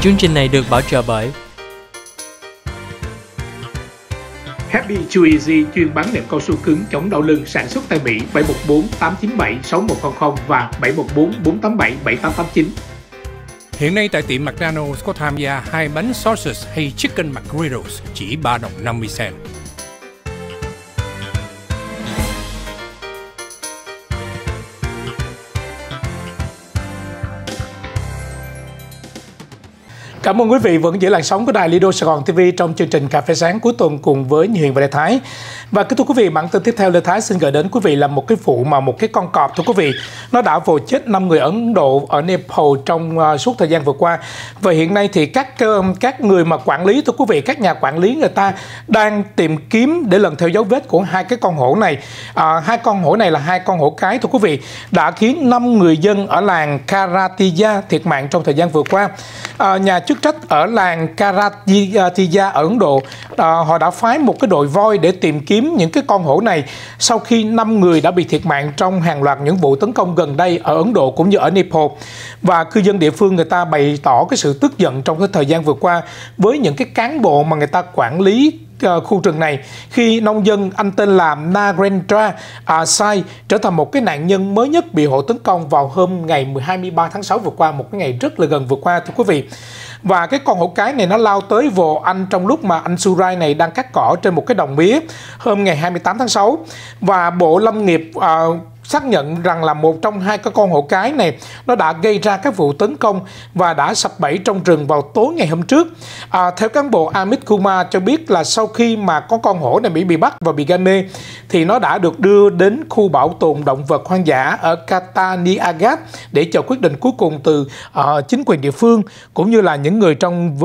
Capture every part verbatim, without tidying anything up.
Chương trình này được bảo trợ bởi Happy Too Easy, chuyên bán nệm cao su cứng chống đau lưng, sản xuất tại Mỹ. Bảy một bốn tám chín bảy sáu một không không và bảy một bốn bốn tám bảy bảy tám tám chín. Hiện nay tại tiệm McDonald's có tham gia hai bánh sausage hay chicken McGriddles chỉ ba đồng năm mươi cent. Cảm ơn quý vị vẫn giữ làn sóng của đài Lido Sài Gòn ti vi trong chương trình Cà phê sáng cuối tuần cùng với Nhi Huyền và Lê Thái. Và kính thưa quý vị, bản tin tiếp theo Lê Thái xin gửi đến quý vị là một cái vụ mà một cái con cọp, thưa quý vị, nó đã vồ chết năm người Ấn Độ ở Nepal trong uh, suốt thời gian vừa qua. Và hiện nay thì các uh, các người mà quản lý, thưa quý vị, các nhà quản lý người ta đang tìm kiếm để lần theo dấu vết của hai cái con hổ này. Uh, hai con hổ này là hai con hổ cái, thưa quý vị, đã khiến năm người dân ở làng Karatija thiệt mạng trong thời gian vừa qua. Uh, nhà chức trách ở làng Karatija ở Ấn Độ, à, họ đã phái một cái đội voi để tìm kiếm những cái con hổ này sau khi năm người đã bị thiệt mạng trong hàng loạt những vụ tấn công gần đây ở Ấn Độ cũng như ở Nepal. Và cư dân địa phương người ta bày tỏ cái sự tức giận trong cái thời gian vừa qua với những cái cán bộ mà người ta quản lý khu rừng này, khi nông dân anh tên là Narendra Asai trở thành một cái nạn nhân mới nhất bị hổ tấn công vào hôm ngày hai mươi ba tháng sáu vừa qua, một cái ngày rất là gần vừa qua, thưa quý vị. Và cái con hổ cái này nó lao tới vồ anh trong lúc mà anh Surai này đang cắt cỏ trên một cái đồng mía hôm ngày hai mươi tám tháng sáu. Và Bộ Lâm nghiệp uh, xác nhận rằng là một trong hai cái con hổ cái này nó đã gây ra các vụ tấn công và đã sập bẫy trong rừng vào tối ngày hôm trước. À, theo cán bộ Amit Kumar cho biết là sau khi mà có con hổ này bị bị bắt và bị gây mê thì nó đã được đưa đến khu bảo tồn động vật hoang dã ở Katani Agath để chờ quyết định cuối cùng từ uh, chính quyền địa phương cũng như là những người trong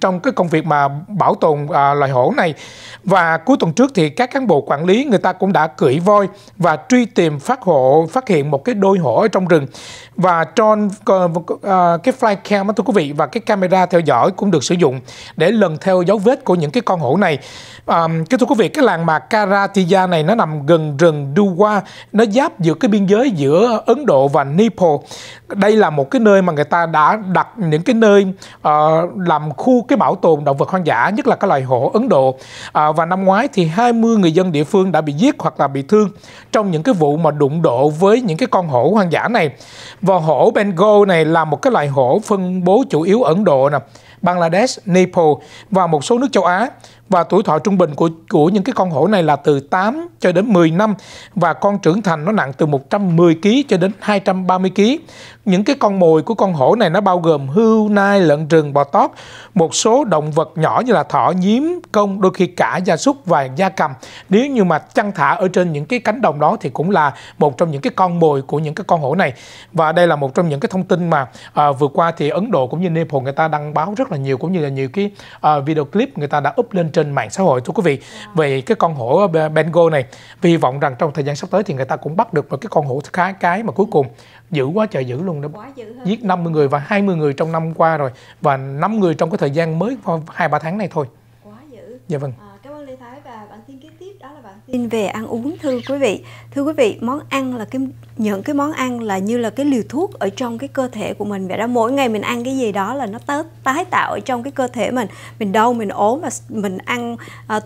trong cái công việc mà bảo tồn uh, loài hổ này. Và cuối tuần trước thì các cán bộ quản lý người ta cũng đã cưỡi voi và truy tìm phát hộ phát hiện một cái đôi hổ ở trong rừng. Và John, uh, cái flycam, thưa quý vị, và cái camera theo dõi cũng được sử dụng để lần theo dấu vết của những cái con hổ này. Um, cái thưa quý vị, cái làng mà Karatija này nó nằm gần rừng Duwua, nó giáp giữa cái biên giới giữa Ấn Độ và Nepal. Đây là một cái nơi mà người ta đã đặt những cái nơi uh, làm khu cái bảo tồn động vật hoang dã, nhất là các loài hổ Ấn Độ. Uh, và năm ngoái thì hai mươi người dân địa phương đã bị giết hoặc là bị thương trong những cái vụ mà đụng độ với những cái con hổ hoang dã này. Và hổ Bengal này là một cái loài hổ phân bố chủ yếu ở Ấn Độ nè, Bangladesh, Nepal và một số nước châu Á. Và tuổi thọ trung bình của của những cái con hổ này là từ tám cho đến mười năm, và con trưởng thành nó nặng từ một trăm mười ki lô gam cho đến hai trăm ba mươi ki lô gam. Những cái con mồi của con hổ này nó bao gồm hươu, nai, lợn rừng, bò tót, một số động vật nhỏ như là thỏ, nhím, công, đôi khi cả gia súc và gia cầm. Nếu như mà chăn thả ở trên những cái cánh đồng đó thì cũng là một trong những cái con mồi của những cái con hổ này. Và đây là một trong những cái thông tin mà à, vừa qua thì Ấn Độ cũng như Nepal người ta đăng báo rất là nhiều, cũng như là nhiều cái à, video clip người ta đã up lên trên mạng xã hội, thưa quý vị, về cái con hổ Bengal này. Vì hy vọng rằng trong thời gian sắp tới thì người ta cũng bắt được một cái con hổ khá cái mà cuối cùng dữ quá trời dữ luôn đó, giết năm mươi người và hai mươi người trong năm qua rồi, và năm người trong cái thời gian mới hai ba tháng này thôi. Quá dữ. Dạ vâng. À, cảm ơn Lê Thái. Và bản tin kế tiếp đó là bản tin về ăn uống, thưa quý vị. Thưa quý vị, món ăn là cái những cái món ăn là như là cái liều thuốc ở trong cái cơ thể của mình vậy đó. Mỗi ngày mình ăn cái gì đó là nó tái tạo ở trong cái cơ thể mình. Mình đau, mình ốm và mình ăn à,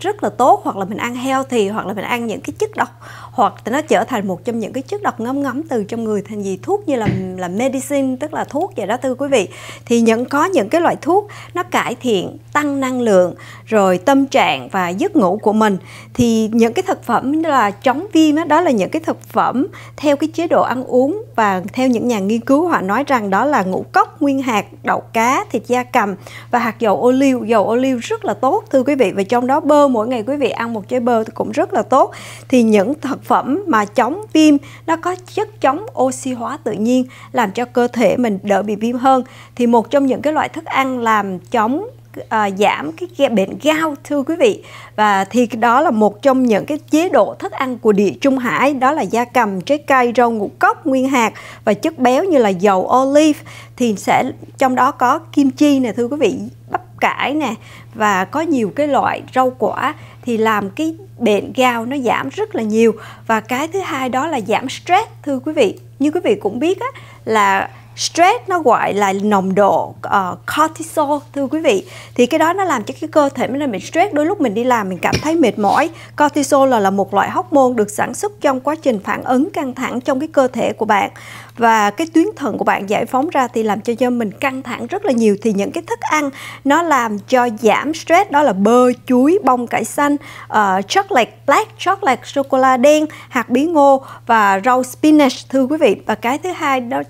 rất là tốt, hoặc là mình ăn healthy, hoặc là mình ăn những cái chất độc, hoặc nó trở thành một trong những cái chất độc ngấm ngấm từ trong người thành gì thuốc như là là medicine, tức là thuốc vậy đó, thưa quý vị. Thì những có những cái loại thuốc nó cải thiện, tăng năng lượng, rồi tâm trạng và giấc ngủ của mình. Thì những cái thực phẩm là chống viêm đó, đó là những cái thực phẩm theo cái chế độ ăn uống, và theo những nhà nghiên cứu họ nói rằng đó là ngũ cốc, nguyên hạt, đậu cá, thịt gia cầm và hạt dầu ô liu. Dầu ô liu rất là tốt, thưa quý vị, và trong đó bơ, mỗi ngày quý vị ăn một trái bơ cũng rất là tốt. Thì những thực phẩm mà chống viêm nó có chất chống oxy hóa tự nhiên làm cho cơ thể mình đỡ bị viêm hơn. Thì một trong những cái loại thức ăn làm chống À, giảm cái bệnh gout, thưa quý vị, và thì đó là một trong những cái chế độ thức ăn của Địa Trung Hải, đó là gia cầm, trái cây, rau ngũ cốc, nguyên hạt và chất béo như là dầu olive. Thì sẽ trong đó có kim chi nè, thưa quý vị, bắp cải nè, và có nhiều cái loại rau quả thì làm cái bệnh gout nó giảm rất là nhiều. Và cái thứ hai đó là giảm stress, thưa quý vị. Như quý vị cũng biết á, là Stress nó gọi là nồng độ uh, cortisol, thưa quý vị. Thì cái đó nó làm cho cái cơ thể mình, mình stress. Đôi lúc mình đi làm mình cảm thấy mệt mỏi. Cortisol là, là một loại hormone được sản xuất trong quá trình phản ứng căng thẳng trong cái cơ thể của bạn. Và cái tuyến thận của bạn giải phóng ra thì làm cho cho mình căng thẳng rất là nhiều. Thì những cái thức ăn nó làm cho giảm stress, đó là bơ, chuối, bông cải xanh, uh, chocolate, black chocolate, sô-cô-la đen, hạt bí ngô và rau spinach, thưa quý vị. Và cái thứ hai đó,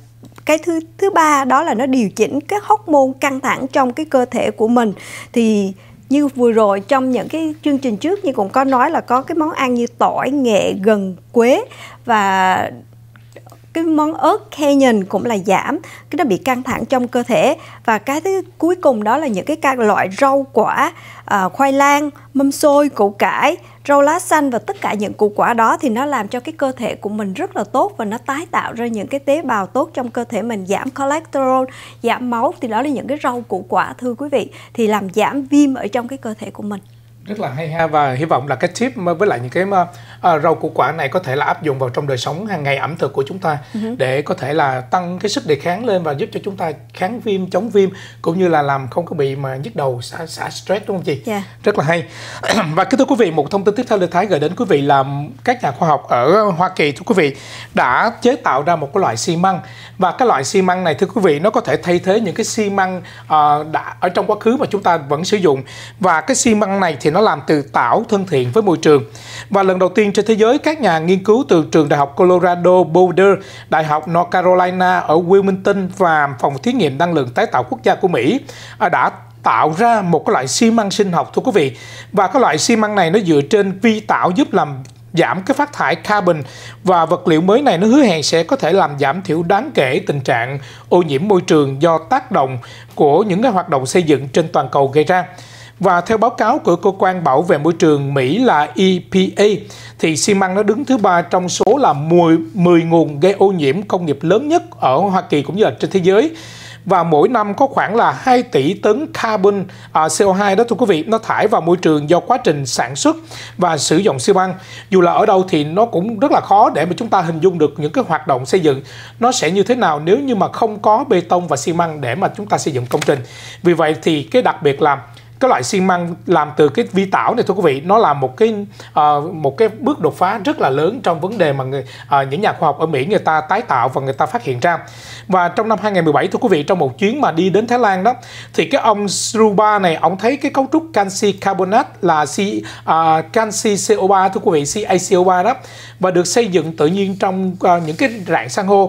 cái thứ thứ ba đó là nó điều chỉnh cái hormone căng thẳng trong cái cơ thể của mình. Thì như vừa rồi trong những cái chương trình trước như cũng có nói là có cái món ăn như tỏi, nghệ, gừng, quế và cái món ớt canyon cũng là giảm cái nó bị căng thẳng trong cơ thể. Và cái thứ cuối cùng đó là những cái các loại rau quả, à, khoai lang, mâm xôi, củ cải, rau lá xanh và tất cả những củ quả đó thì nó làm cho cái cơ thể của mình rất là tốt và nó tái tạo ra những cái tế bào tốt trong cơ thể mình, giảm cholesterol, giảm máu. Thì đó là những cái rau củ quả, thưa quý vị, thì làm giảm viêm ở trong cái cơ thể của mình. Rất là hay ha, và hy vọng là cái tip với lại những cái uh, rau củ quả này có thể là áp dụng vào trong đời sống hàng ngày ẩm thực của chúng ta uh-huh. để có thể là tăng cái sức đề kháng lên và giúp cho chúng ta kháng viêm, chống viêm cũng như là làm không có bị mà nhức đầu, xả, xả stress, đúng không chị? Yeah. Rất là hay. Và kính thưa quý vị, một thông tin tiếp theo Lê Thái gửi đến quý vị là các nhà khoa học ở Hoa Kỳ, thưa quý vị, đã chế tạo ra một cái loại xi măng. Và cái loại xi măng này, thưa quý vị, nó có thể thay thế những cái xi măng uh, đã ở trong quá khứ mà chúng ta vẫn sử dụng. Và cái xi măng này thì nó làm từ tảo thân thiện với môi trường. Và lần đầu tiên trên thế giới, các nhà nghiên cứu từ trường Đại học Colorado Boulder, Đại học North Carolina ở Wilmington và Phòng Thí nghiệm Năng lượng Tái tạo Quốc gia của Mỹ đã tạo ra một cái loại xi măng sinh học, thưa quý vị. Và cái loại xi măng này nó dựa trên vi tảo giúp làm giảm cái phát thải carbon, và vật liệu mới này nó hứa hẹn sẽ có thể làm giảm thiểu đáng kể tình trạng ô nhiễm môi trường do tác động của những cái hoạt động xây dựng trên toàn cầu gây ra. Và theo báo cáo của cơ quan bảo vệ môi trường Mỹ là E P A, thì xi măng nó đứng thứ ba trong số là mười, mười nguồn gây ô nhiễm công nghiệp lớn nhất ở Hoa Kỳ cũng như là trên thế giới. Và mỗi năm có khoảng là hai tỷ tấn carbon, à, C O hai đó, thưa quý vị, nó thải vào môi trường do quá trình sản xuất và sử dụng xi măng. Dù là ở đâu thì nó cũng rất là khó để mà chúng ta hình dung được những cái hoạt động xây dựng nó sẽ như thế nào nếu như mà không có bê tông và xi măng để mà chúng ta xây dựng công trình. Vì vậy thì cái đặc biệt là cái loại xi măng làm từ cái vi tảo này, thưa quý vị, nó là một cái uh, một cái bước đột phá rất là lớn trong vấn đề mà người, uh, những nhà khoa học ở Mỹ người ta tái tạo và người ta phát hiện ra. Và trong năm hai nghìn mười bảy, thưa quý vị, trong một chuyến mà đi đến Thái Lan đó, thì cái ông Shruba này, ông thấy cái cấu trúc canxi carbonate là si, uh, canxi C O ba, thưa quý vị, C A C O ba đó, và được xây dựng tự nhiên trong uh, những cái rạn san hô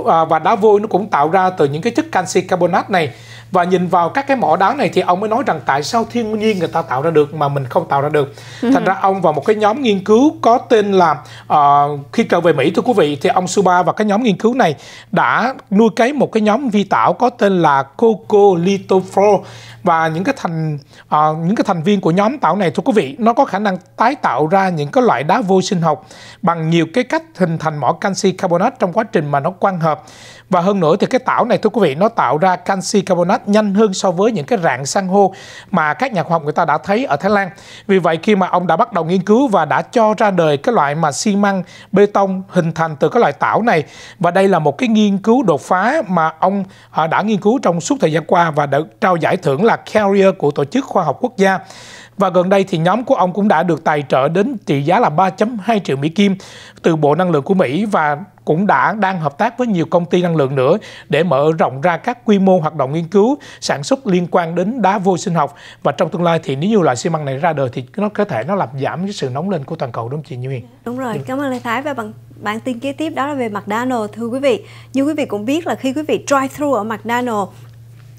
uh, và đá vôi nó cũng tạo ra từ những cái chất canxi carbonate này. Và nhìn vào các cái mỏ đá này thì ông mới nói rằng tại sao thiên nhiên người ta tạo ra được mà mình không tạo ra được. Thành ra ông và một cái nhóm nghiên cứu có tên là uh, khi trở về Mỹ, thưa quý vị, thì ông Subha và cái nhóm nghiên cứu này đã nuôi cấy một cái nhóm vi tảo có tên là Coccolithophore. Và những cái thành uh, những cái thành viên của nhóm tảo này, thưa quý vị, nó có khả năng tái tạo ra những cái loại đá vôi sinh học bằng nhiều cái cách hình thành mỏ canxi carbonate trong quá trình mà nó quang hợp. Và hơn nữa thì cái tảo này, thưa quý vị, nó tạo ra canxi carbonate nhanh hơn so với những cái rạn san hô mà các nhà khoa học người ta đã thấy ở Thái Lan. Vì vậy khi mà ông đã bắt đầu nghiên cứu và đã cho ra đời cái loại mà xi măng bê tông hình thành từ cái loại tảo này. Và đây là một cái nghiên cứu đột phá mà ông đã nghiên cứu trong suốt thời gian qua và được trao giải thưởng là Krier của Tổ chức Khoa học Quốc gia. Và gần đây thì nhóm của ông cũng đã được tài trợ đến trị giá là ba phẩy hai triệu Mỹ Kim từ Bộ Năng lượng của Mỹ, và cũng đã đang hợp tác với nhiều công ty năng lượng nữa để mở rộng ra các quy mô hoạt động nghiên cứu, sản xuất liên quan đến đá vôi sinh học. Và trong tương lai thì nếu như loại xi măng này ra đời thì nó có thể nó làm giảm cái sự nóng lên của toàn cầu, đúng không chị Nhi Huyền? Đúng rồi, ừ. Cảm ơn Lê Thái. Và bằng bản tin kế tiếp đó là về McDonald's, thưa quý vị. Như quý vị cũng biết là khi quý vị drive thru ở McDonald's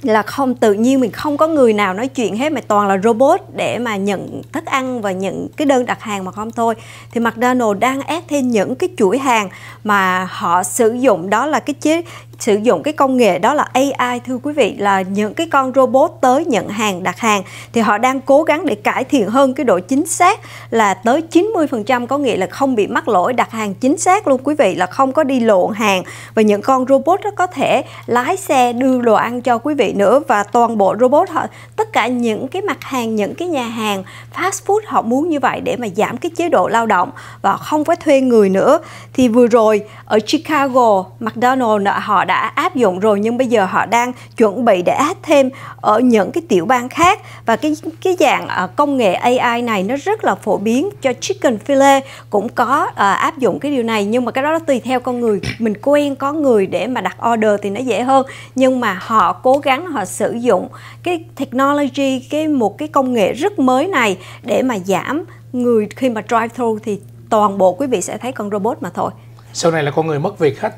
là không tự nhiên mình không có người nào nói chuyện hết, mà toàn là robot để mà nhận thức ăn và nhận cái đơn đặt hàng mà không thôi. Thì McDonald's đang ép thêm những cái chuỗi hàng mà họ sử dụng, đó là cái chế sử dụng cái công nghệ đó là A I, thưa quý vị, là những cái con robot tới nhận hàng, đặt hàng. Thì họ đang cố gắng để cải thiện hơn cái độ chính xác là tới chín mươi phần trăm, có nghĩa là không bị mắc lỗi, đặt hàng chính xác luôn quý vị, là không có đi lộn hàng. Và những con robot đó có thể lái xe đưa đồ ăn cho quý vị nữa. Và toàn bộ robot họ, tất cả những cái mặt hàng, những cái nhà hàng fast food họ muốn như vậy để mà giảm cái chế độ lao động và không phải thuê người nữa. Thì vừa rồi ở Chicago, McDonald's họ đã đã áp dụng rồi, nhưng bây giờ họ đang chuẩn bị để áp thêm ở những cái tiểu bang khác. Và cái cái dạng uh, công nghệ a i này nó rất là phổ biến, cho chicken fillet cũng có uh, áp dụng cái điều này, nhưng mà cái đó nó tùy theo con người mình quen. Có người để mà đặt order thì nó dễ hơn, nhưng mà họ cố gắng họ sử dụng cái technology, cái một cái công nghệ rất mới này để mà giảm người khi mà drive thru, thì toàn bộ quý vị sẽ thấy con robot mà thôi. Sau này là con người mất việc hết.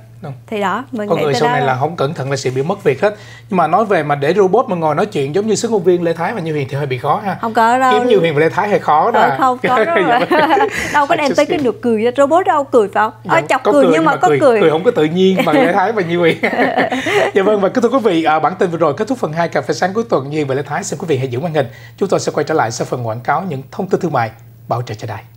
Thì đó, mình con người sau này đó là không cẩn thận là sẽ bị mất việc hết. Nhưng mà nói về mà để robot mà ngồi nói chuyện giống như số công viên Lê Thái và Nhi Huyền thì hơi bị khó ha. Không có đâu. Kiếm Nhi Huyền và Lê Thái hơi khó đó. Ờ, không có đâu có đem tới cái được cười robot đâu, cười phải không? Ờ, chọc cười, cười nhưng mà, mà có cười. cười cười không có tự nhiên bằng Lê Thái và Nhi Huyền. Dạ vâng, và thưa quý vị, à, bản tin vừa rồi kết thúc phần hai cà phê sáng cuối tuần. Nhi Huyền và Lê Thái, xin quý vị hãy giữ màn hình. Chúng tôi sẽ quay trở lại sau phần quảng cáo, những thông tin thương mại bảo trợ cho đài.